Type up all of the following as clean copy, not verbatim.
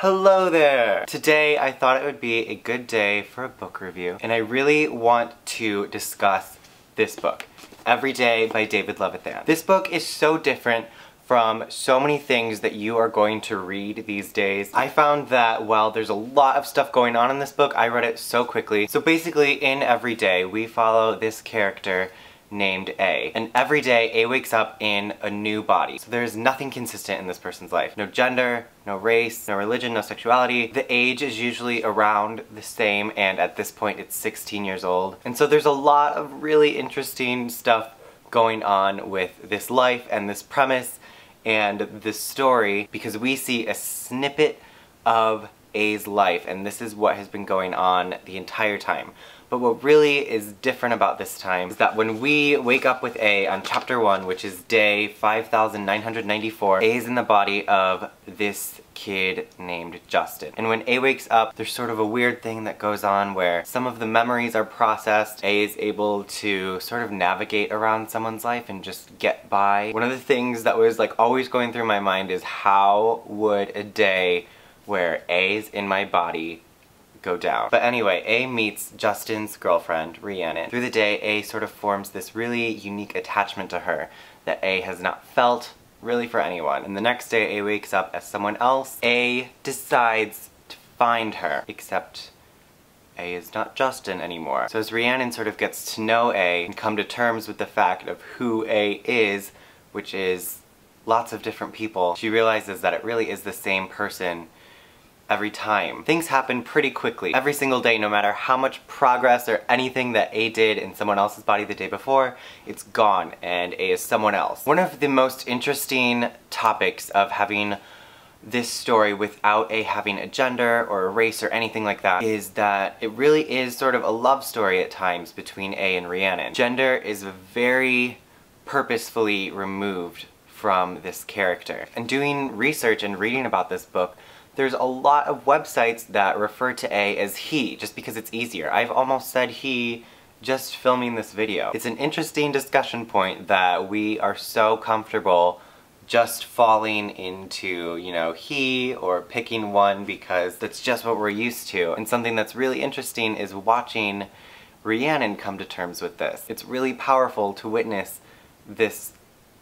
Hello there! Today I thought it would be a good day for a book review, and I really want to discuss this book, Every Day by David Levithan. This book is so different from so many things that you are going to read these days. I found that while there's a lot of stuff going on in this book, I read it so quickly. So basically, in Every Day, we follow this character named A. And every day, A wakes up in a new body. So there's nothing consistent in this person's life. No gender, no race, no religion, no sexuality. The age is usually around the same, and at this point it's 16 years old. And so there's a lot of really interesting stuff going on with this life and this premise and this story, because we see a snippet of A's life, and this is what has been going on the entire time. But what really is different about this time is that when we wake up with A on chapter 1, which is day 5,994, A is in the body of this kid named Justin. And when A wakes up, there's sort of a weird thing that goes on where some of the memories are processed. A is able to sort of navigate around someone's life and just get by. One of the things that was like always going through my mind is, how would a day where A's in my body go down? But anyway, A meets Justin's girlfriend, Rhiannon. Through the day, A sort of forms this really unique attachment to her that A has not felt really for anyone. And the next day, A wakes up as someone else. A decides to find her, except A is not Justin anymore. So as Rhiannon sort of gets to know A and come to terms with the fact of who A is, which is lots of different people, she realizes that it really is the same person every time. Things happen pretty quickly. Every single day, no matter how much progress or anything that A did in someone else's body the day before, it's gone, and A is someone else. One of the most interesting topics of having this story without A having a gender or a race or anything like that is that it really is sort of a love story at times between A and Rhiannon. Gender is very purposefully removed from this character. And doing research and reading about this book, there's a lot of websites that refer to A as he, just because it's easier. I've almost said he just filming this video. It's an interesting discussion point that we are so comfortable just falling into, you know, he, or picking one because that's just what we're used to. And something that's really interesting is watching Rhiannon come to terms with this. It's really powerful to witness this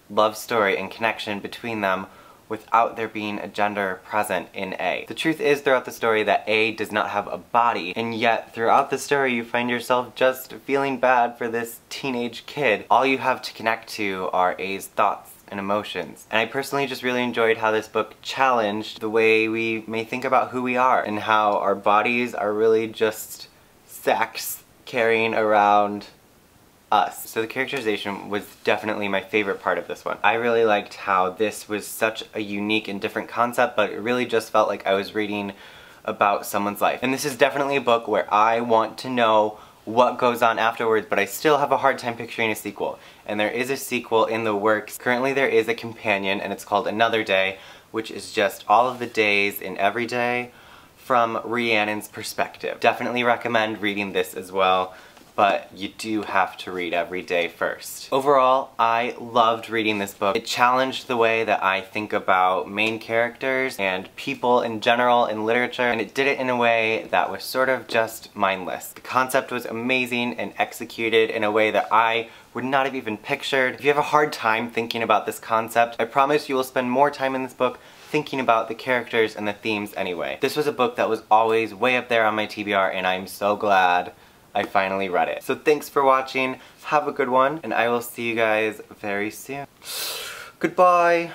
love story and connection between them without there being a gender present in A. The truth is throughout the story that A does not have a body, and yet throughout the story you find yourself just feeling bad for this teenage kid. All you have to connect to are A's thoughts and emotions. And I personally just really enjoyed how this book challenged the way we may think about who we are, and how our bodies are really just sacks carrying around us. So the characterization was definitely my favorite part of this one. I really liked how this was such a unique and different concept, but it really just felt like I was reading about someone's life. And this is definitely a book where I want to know what goes on afterwards, but I still have a hard time picturing a sequel. And there is a sequel in the works. Currently there is a companion, and it's called Another Day, which is just all of the days in every day from Rhiannon's perspective. Definitely recommend reading this as well, but you do have to read Every Day first. Overall, I loved reading this book. It challenged the way that I think about main characters and people in general in literature, and it did it in a way that was sort of just mindless. The concept was amazing and executed in a way that I would not have even pictured. If you have a hard time thinking about this concept, I promise you will spend more time in this book thinking about the characters and the themes anyway. This was a book that was always way up there on my TBR, and I'm so glad I finally read it. So thanks for watching, have a good one, and I will see you guys very soon. Goodbye!